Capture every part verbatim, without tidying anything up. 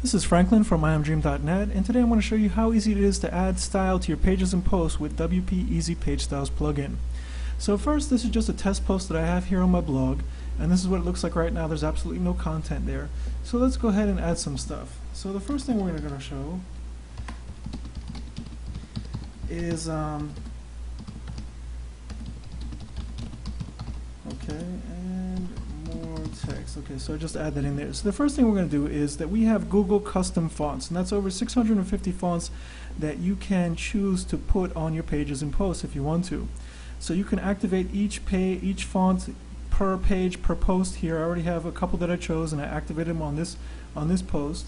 This is Franklin from i am dream dot net, and today I'm going to show you how easy it is to add style to your pages and posts with W P E Z Page Styles plugin. So first, this is just a test post that I have here on my blog, and this is what it looks like right now. There's absolutely no content there. So let's go ahead and add some stuff. So the first thing we're going to show is um, okay, and more text. Okay, so just add that in there. So the first thing we're going to do is that we have Google custom fonts, and that's over six hundred fifty fonts that you can choose to put on your pages and posts if you want to. So you can activate each pay, each font per page, per post here. I already have a couple that I chose, and I activated them on this on this post.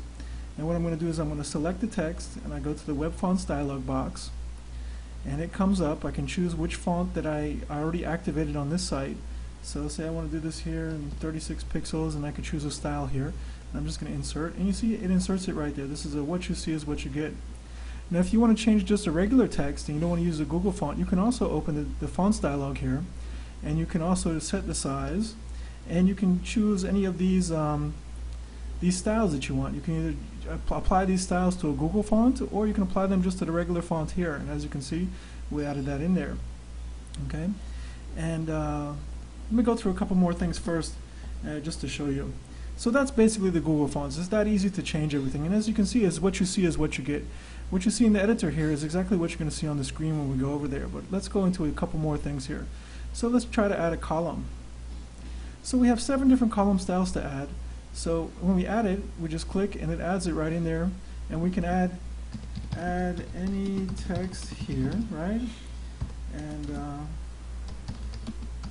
And what I'm going to do is I'm going to select the text, and I go to the Web Fonts dialog box, and it comes up. I can choose which font that I, I already activated on this site. So say I want to do this here in thirty-six pixels, and I could choose a style here. And I'm just going to insert, and you see it inserts it right there. This is a what you see is what you get. Now if you want to change just a regular text and you don't want to use a Google font, you can also open the, the fonts dialog here, and you can also set the size, and you can choose any of these um, these styles that you want. You can either apply these styles to a Google font, or you can apply them just to the regular font here, and as you can see, we added that in there. Okay, and uh, let me go through a couple more things first uh, just to show you. So that's basically the Google fonts. It's that easy to change everything, and as you can see, is what you see is what you get. What you see in the editor here is exactly what you're going to see on the screen when we go over there, but let's go into a couple more things here. So let's try to add a column. So we have seven different column styles to add. So when we add it, we just click and it adds it right in there, and we can add add any text here, right? And uh,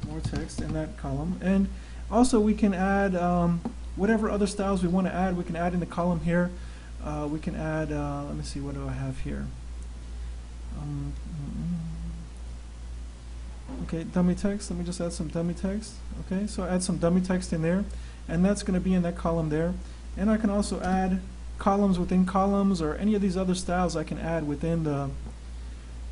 more text in that column, and also we can add um, whatever other styles we want to add. We can add in the column here. Uh, we can add. Uh, let me see. What do I have here? Um, okay, dummy text. Let me just add some dummy text. Okay, so add some dummy text in there, and that's going to be in that column there. And I can also add columns within columns, or any of these other styles I can add within the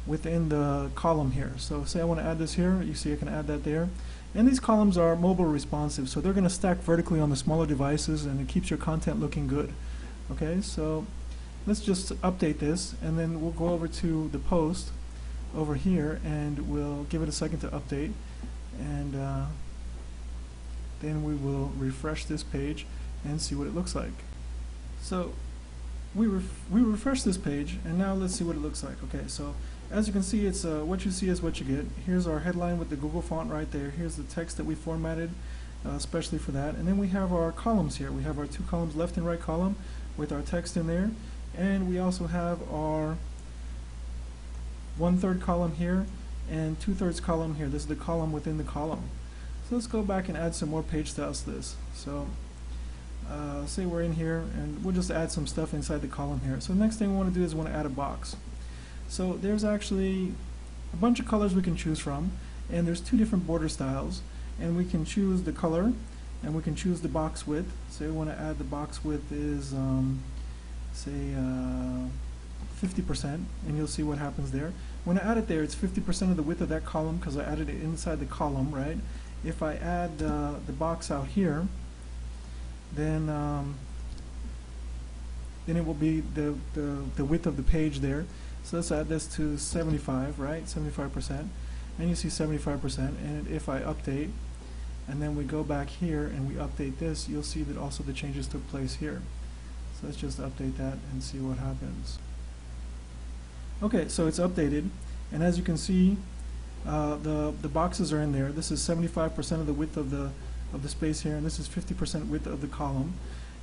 within the column here. So say I want to add this here. You see, I can add that there. And these columns are mobile responsive, so they're going to stack vertically on the smaller devices, and it keeps your content looking good. Okay, so let's just update this, and then we'll go over to the post over here, and we'll give it a second to update, and uh, then we will refresh this page and see what it looks like. So we ref we refresh this page, and now let's see what it looks like. Okay, so as you can see, it's uh, what you see is what you get. Here's our headline with the Google font right there. Here's the text that we formatted uh, especially for that, and then we have our columns here. We have our two columns, left and right column, with our text in there, and we also have our one-third column here and two-thirds column here. This is the column within the column. So let's go back and add some more page styles to this. So uh, say we're in here, and we'll just add some stuff inside the column here. So the next thing we want to do is we want to add a box. So there's actually a bunch of colors we can choose from, and there's two different border styles, and we can choose the color, and we can choose the box width. Say we want to add the box width is um, say uh, fifty percent, and you'll see what happens there. When I add it there, it's fifty percent of the width of that column because I added it inside the column, right? If I add uh, the box out here, then um, then it will be the, the, the width of the page there. So let's add this to seventy-five, right? seventy-five percent, and you see seventy-five percent, and if I update, and then we go back here and we update this, you'll see that also the changes took place here. So let's just update that and see what happens. Okay, so it's updated, and as you can see, uh, the, the boxes are in there. This is seventy-five percent of the width of the, of the space here, and this is fifty percent width of the column.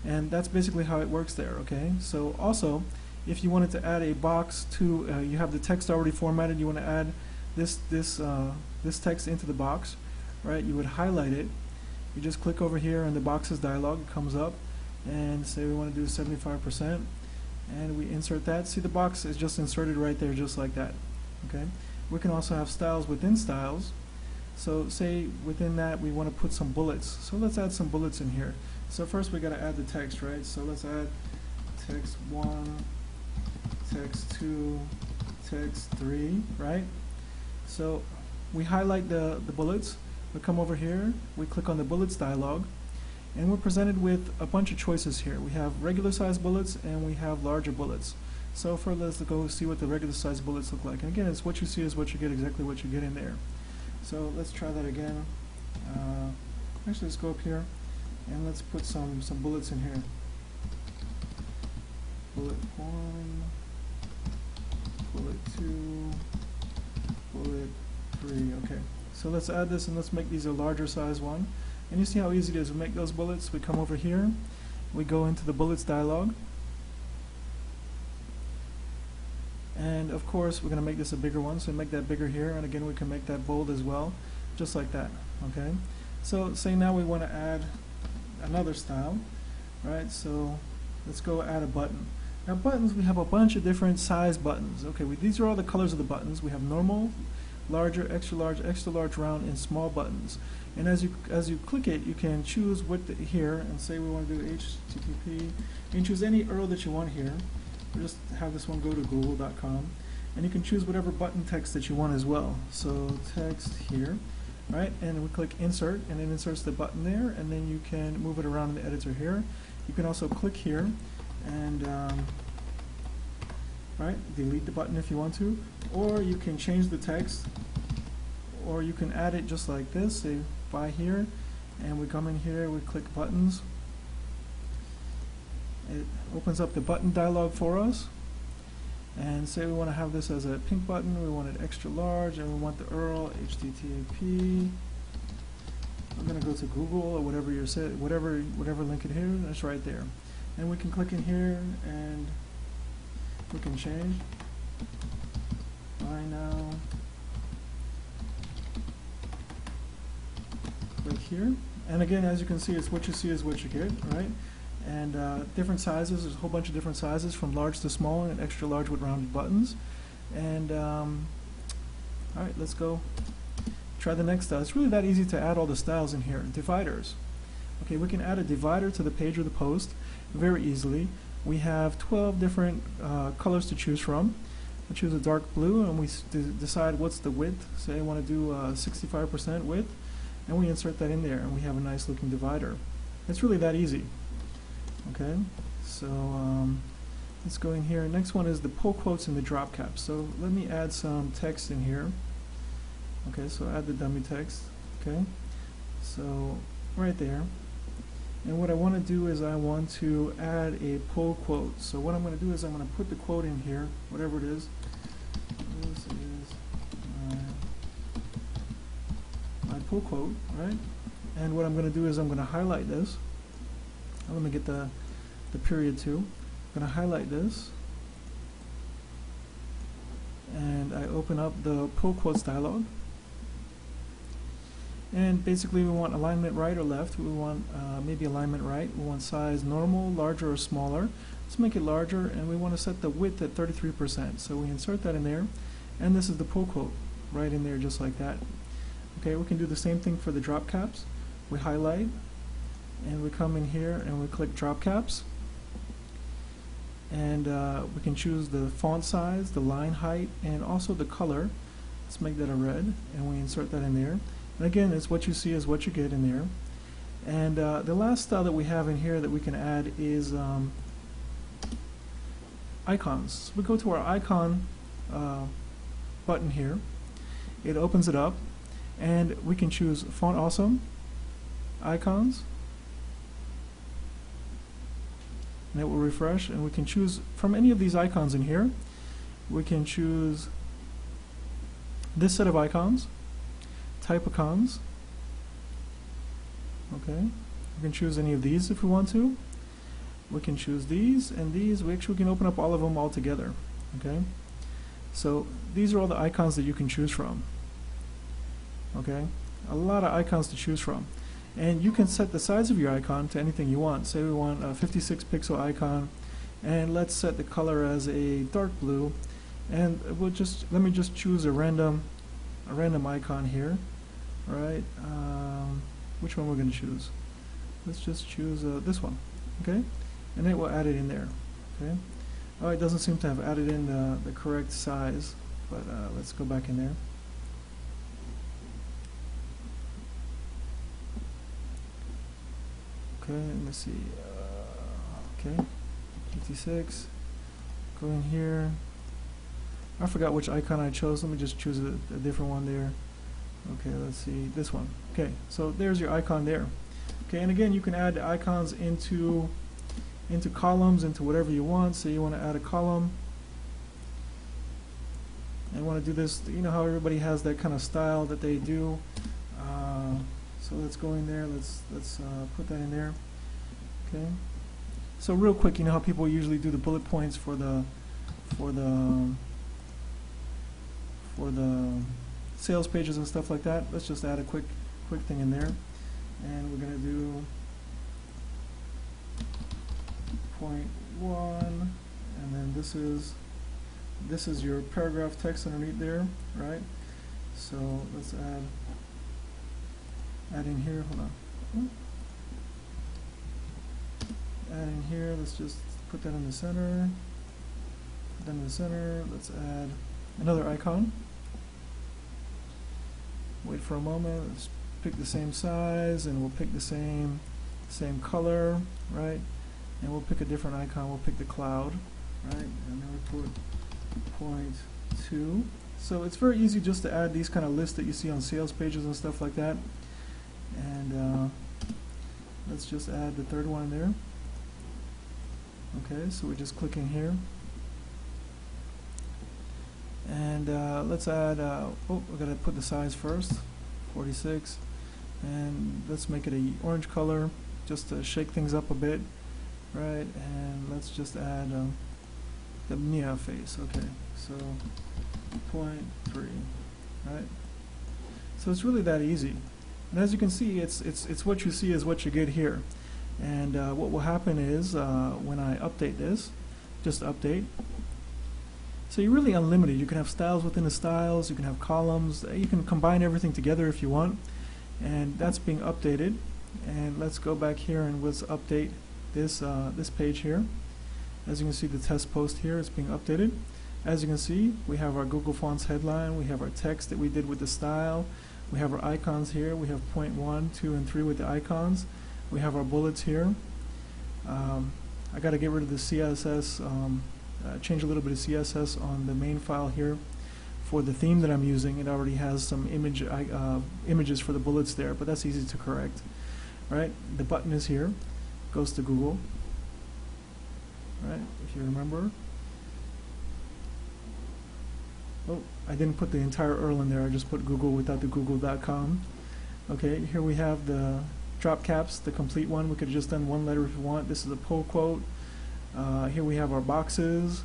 And that's basically how it works there, okay? So also, if you wanted to add a box to, uh, you have the text already formatted, you want to add this, this, uh, this text into the box, right? You would highlight it. You just click over here, and the boxes dialog comes up, and say we want to do seventy-five percent, and we insert that. See, the box is just inserted right there, just like that. Okay. We can also have styles within styles. So say within that we want to put some bullets. So let's add some bullets in here. So first we got to add the text, right? So let's add text one, text two, text three, right? So we highlight the the bullets. We come over here, we click on the bullets dialog, And we're presented with a bunch of choices here. We have regular size bullets and we have larger bullets. So first let's go see what the regular size bullets look like. And again, it's what you see is what you get, exactly what you get in there. So let's try that again. Uh, actually, let's go up here and let's put some, some bullets in here. Bullet one, bullet two, bullet three. Okay, so let's add this and let's make these a larger size one. And you see how easy it is. We make those bullets, we come over here, we go into the bullets dialog, and of course we're going to make this a bigger one, so we make that bigger here, and again we can make that bold as well, just like that. Okay, so say now we want to add another style, right? So let's go add a button. Now buttons, we have a bunch of different size buttons. Okay, we, these are all the colors of the buttons. We have normal, larger, extra large, extra large, round, and small buttons. And as you as you click it, you can choose what the, here, and say we want to do H T T P. You can choose any U R L that you want here. We'll just have this one go to google dot com, and you can choose whatever button text that you want as well. So text here, right? And we click insert, and it inserts the button there, and then you can move it around in the editor here. You can also click here and um, right, delete the button if you want to, or you can change the text, or you can add it just like this. Say by here, and we come in here, we click buttons. It opens up the button dialog for us, and say we want to have this as a pink button, we want it extra large, and we want the U R L H T T P. I'm going to go to Google or whatever you said, whatever whatever link in here, that's right there. And we can click in here and we can change. Buy now. Click here. And again, as you can see, it's what you see is what you get, right? And uh, different sizes, there's a whole bunch of different sizes from large to small and extra large with rounded buttons. And um, alright, let's go try the next style. It's really that easy to add all the styles in here. Dividers. Okay, we can add a divider to the page or the post very easily. We have twelve different uh, colors to choose from. We choose a dark blue and we decide what's the width. Say I want to do sixty-five percent uh, width, and we insert that in there, and we have a nice looking divider. It's really that easy. Okay, so um, let's go in here. Next one is the pull quotes and the drop caps. So let me add some text in here. Okay, so add the dummy text. Okay, so right there. And what I want to do is I want to add a pull quote. So what I'm going to do is I'm going to put the quote in here, whatever it is. This is my, my pull quote, right? And what I'm going to do is I'm going to highlight this. Let me get the, the period too. I'm going to highlight this. And I open up the pull quotes dialog. And basically we want alignment right or left. We want uh, maybe alignment right. We want size normal, larger, or smaller. Let's make it larger, and we want to set the width at thirty-three percent. So we insert that in there, and this is the pull quote right in there just like that. Okay, we can do the same thing for the drop caps. We highlight, and we come in here, and we click drop caps. And uh, we can choose the font size, the line height, and also the color. Let's make that a red, and we insert that in there. And again, it's what you see is what you get in there. And uh, the last style that we have in here that we can add is um, icons. So we go to our icon uh, button here. It opens it up, and we can choose Font Awesome, Icons, and it will refresh. And we can choose from any of these icons in here. We can choose this set of icons. Type icons. Okay, we can choose any of these if we want to. We can choose these and these. We actually can open up all of them all together. Okay, so these are all the icons that you can choose from. Okay, a lot of icons to choose from, and you can set the size of your icon to anything you want. Say we want a fifty-six pixel icon, and let's set the color as a dark blue, and we'll just let me just choose a random a random icon here. Right, um, which one we're going to choose? Let's just choose uh, this one, okay? And it will add it in there, okay? Oh, it doesn't seem to have added in the, the correct size, but uh, let's go back in there. Okay, let me see. Uh, okay, fifty-six. Go in here. I forgot which icon I chose. Let me just choose a, a different one there. Okay, let's see, this one. Okay, so there's your icon there. Okay, and again, you can add icons into into columns, into whatever you want. So you want to add a column. I want to do this. You know how everybody has that kind of style that they do. Uh, so let's go in there. Let's let's uh, put that in there. Okay. So real quick, you know how people usually do the bullet points for the for the for the sales pages and stuff like that. Let's just add a quick quick thing in there, and we're gonna do point one, and then this is this is your paragraph text underneath there, right? So let's add add in here. Hold on. Add in here. Let's just put that in the center. Put that in the center. Let's add another icon. Wait for a moment. Let's pick the same size, and we'll pick the same same color, right? And we'll pick a different icon. We'll pick the cloud, right? And then we put point two. So it's very easy just to add these kind of lists that you see on sales pages and stuff like that. And uh, let's just add the third one there. Okay, so we just click in here. And uh, let's add, uh, oh, we're going to put the size first, forty-six. And let's make it an orange color just to shake things up a bit. Right, and let's just add um, the Mia face. Okay, so point three, right? So it's really that easy. And as you can see, it's it's it's what you see is what you get here. And uh, what will happen is uh, when I update this, just update. So you're really unlimited. You can have styles within the styles. You can have columns. You can combine everything together if you want. And that's being updated. And let's go back here and let's update this uh, this page here. As you can see, the test post here is being updated. As you can see, we have our Google Fonts headline. We have our text that we did with the style. We have our icons here. We have point one, two, and three with the icons. We have our bullets here. Um, I got to get rid of the C S S. Um, uh, change a little bit of C S S on the main file here for the theme that I'm using. It already has some image uh, images for the bullets there, but that's easy to correct. Right? The button is here. Goes to Google, right? If you remember. Oh, I didn't put the entire U R L in there. I just put Google without the google dot com. Okay, here we have the drop caps, the complete one. We could have just done one letter if we want. This is a pull quote. Uh, here we have our boxes.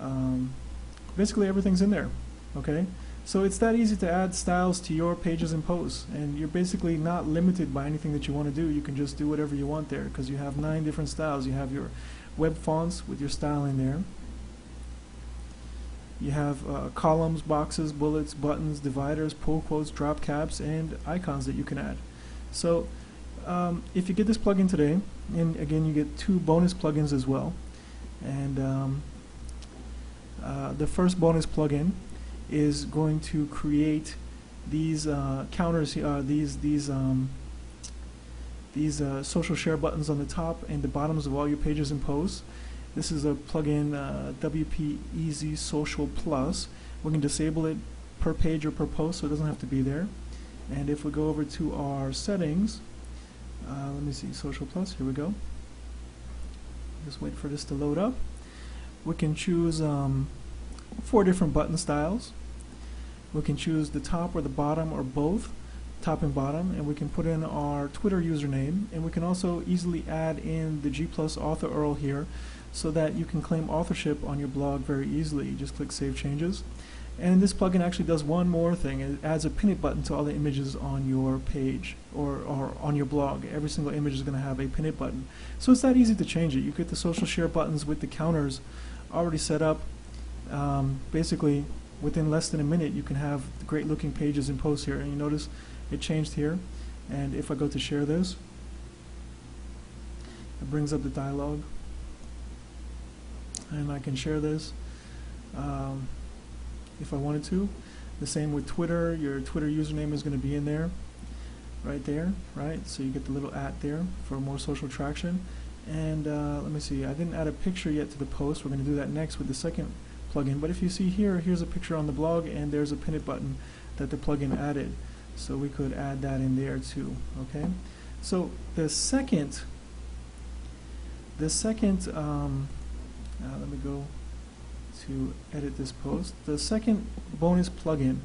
Um, basically, everything's in there. Okay, so it's that easy to add styles to your pages and posts, and you're basically not limited by anything that you want to do. You can just do whatever you want there, because you have nine different styles. You have your web fonts with your style in there. You have uh, columns, boxes, bullets, buttons, dividers, pull quotes, drop caps, and icons that you can add. So um, if you get this plugin today, and again you get two bonus plugins as well, and um, uh, the first bonus plugin is going to create these uh, counters, uh, these these um, these uh, social share buttons on the top and the bottoms of all your pages and posts. This is a plugin, uh, W P E Z Social Plus. We can disable it per page or per post, so it doesn't have to be there. And if we go over to our settings, uh, let me see, Social Plus. Here we go. Just wait for this to load up. We can choose um, four different button styles. We can choose the top or the bottom or both, top and bottom, and we can put in our Twitter username, and we can also easily add in the G plus author U R L here so that you can claim authorship on your blog very easily. You just click Save Changes. And this plugin actually does one more thing. It adds a pinnate button to all the images on your page or, or on your blog. Every single image is going to have a pinnate button. So it's that easy to change it. You get the social share buttons with the counters already set up. Um, basically, within less than a minute, you can have great looking pages and posts here. And you notice it changed here. And if I go to share this, it brings up the dialog. And I can share this um, if I wanted to. The same with Twitter. Your Twitter username is going to be in there. right there, right? So you get the little at there for more social traction. And uh, let me see, I didn't add a picture yet to the post. We're going to do that next with the second plugin. But if you see here, here's a picture on the blog, and there's a pin it button that the plugin added. So we could add that in there too, okay? So the second, the second, um, now let me go to edit this post. The second bonus plugin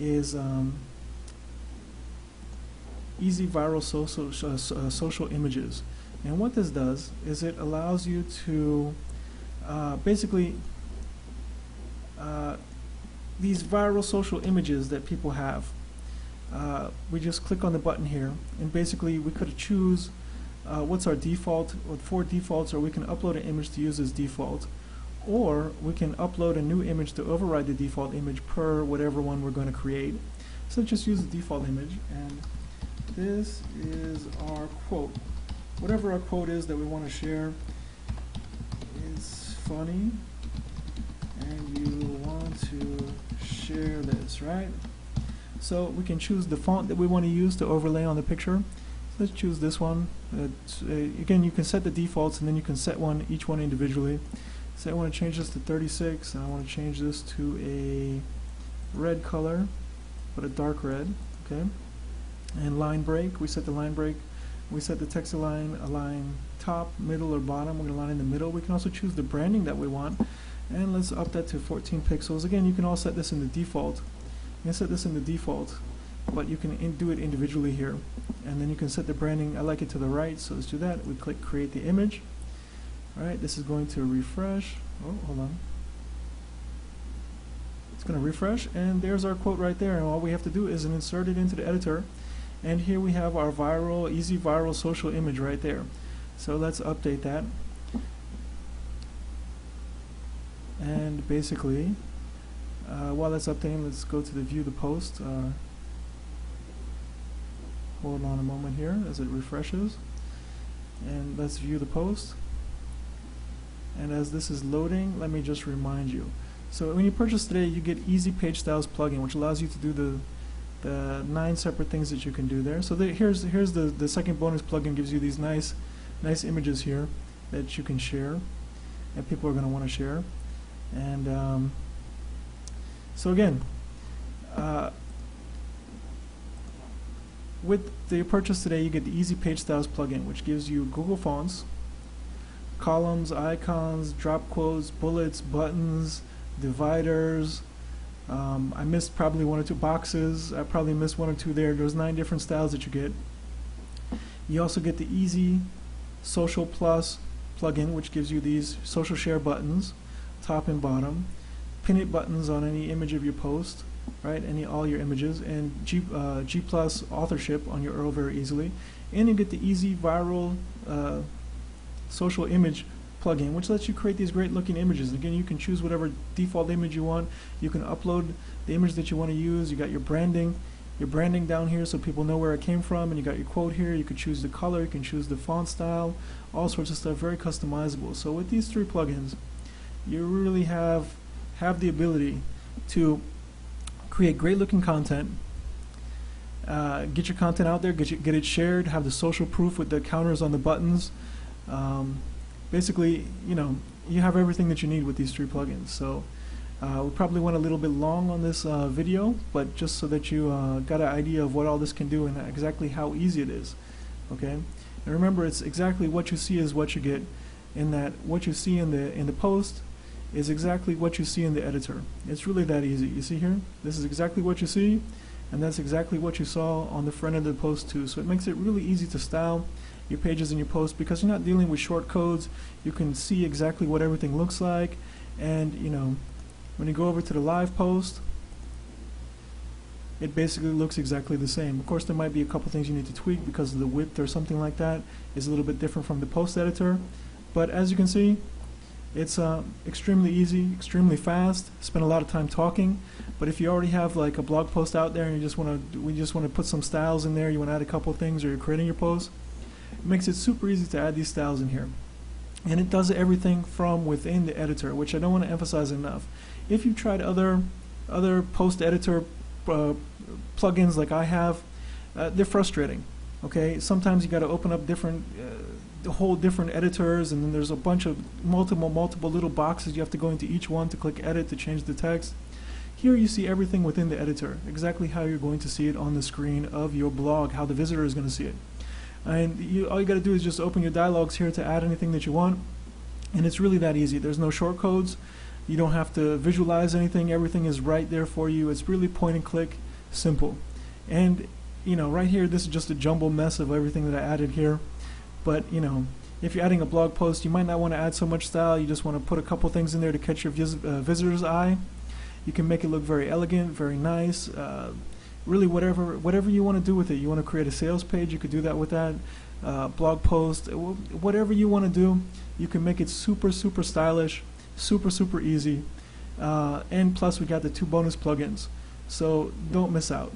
is um, E Z Viral Social, uh, Social Images. And what this does is it allows you to uh, basically uh, these viral social images that people have. Uh, we just click on the button here, and basically we could choose uh, what's our default, or four defaults, or we can upload an image to use as default, or we can upload a new image to override the default image per whatever one we're going to create. So just use the default image, and this is our quote. Whatever our quote is that we want to share is funny, and you want to share this, right? So we can choose the font that we want to use to overlay on the picture. So let's choose this one. Uh, again, you can set the defaults, and then you can set one, each one individually. So I want to change this to thirty-six, and I want to change this to a red color, but a dark red, okay? And line break, we set the line break. We set the text align, align top, middle, or bottom. We're going to align in the middle. We can also choose the branding that we want. And let's up that to fourteen pixels. Again, you can all set this in the default. You can set this in the default, but you can in do it individually here. And then you can set the branding. I like it to the right, so let's do that. We click create the image. All right, this is going to refresh. Oh, hold on. It's going to refresh, and there's our quote right there. And all we have to do is insert it into the editor. And here we have our viral, easy viral social image right there. So let's update that. And basically, uh, while that's updating, let's go to the view the post. Uh, hold on a moment here as it refreshes. And let's view the post. And as this is loading, let me just remind you. So when you purchase today, you get E Z Page Styles plugin, which allows you to do the the nine separate things that you can do there. So the, here's here's the the second bonus plugin. Gives you these nice nice images here that you can share, and people are going to want to share. And um, so again, uh, with the purchase today, you get the E Z Page Styles plugin, which gives you Google Fonts, columns, icons, drop quotes, bullets, buttons, dividers. Um, I missed probably one or two boxes. I probably missed one or two there. There's nine different styles that you get. You also get the E Z Social Plus plugin, which gives you these social share buttons, top and bottom, pin it buttons on any image of your post, right? Any all your images, and G uh, G Plus authorship on your U R L very easily. And you get the E Z Viral uh, Social Image plugin, which lets you create these great looking images. And again, you can choose whatever default image you want. You can upload the image that you want to use. You got your branding, your branding down here, so people know where it came from. And you got your quote here. You could choose the color. You can choose the font style. All sorts of stuff, very customizable. So with these three plugins, you really have have the ability to create great looking content. Uh, get your content out there. Get you, get it shared. Have the social proof with the counters on the buttons. Um, Basically, you know, you have everything that you need with these three plugins. So uh, we probably went a little bit long on this uh, video, but just so that you uh, got an idea of what all this can do and exactly how easy it is. Okay, and remember, it's exactly what you see is what you get. In that, what you see in the in the post is exactly what you see in the editor. It's really that easy. You see here, this is exactly what you see, and that's exactly what you saw on the front end of the post too. So it makes it really easy to style your pages and your posts, because you're not dealing with short codes. You can see exactly what everything looks like. And you know, when you go over to the live post, it basically looks exactly the same. Of course, there might be a couple things you need to tweak because of the width or something like that is a little bit different from the post editor. But as you can see, it's uh, extremely easy, extremely fast. Spend a lot of time talking, but if you already have like a blog post out there and you just want to, we just want to put some styles in there, you want to add a couple things, or you're creating your post, it makes it super easy to add these styles in here. And it does everything from within the editor, which I don't want to emphasize enough. If you've tried other other post editor uh, plugins like I have, uh, they're frustrating. Okay, sometimes you got to open up different, uh, whole different editors, and then there's a bunch of multiple, multiple little boxes. You have to go into each one to click edit to change the text. Here you see everything within the editor, exactly how you're going to see it on the screen of your blog, how the visitor is going to see it. And you, all you got to do is just open your dialogues here to add anything that you want, and it's really that easy. There's no shortcodes. You don't have to visualize anything. Everything is right there for you. It's really point and click, simple. And you know, right here, this is just a jumble mess of everything that I added here. But you know, if you're adding a blog post, you might not want to add so much style. You just want to put a couple things in there to catch your vis uh, visitor's eye. You can make it look very elegant, very nice. Uh, really, whatever whatever you want to do with it. You want to create a sales page, you could do that with that. Uh, blog post, whatever you want to do, you can make it super, super stylish, super, super easy. Uh, and plus, we got the two bonus plugins, so don't miss out.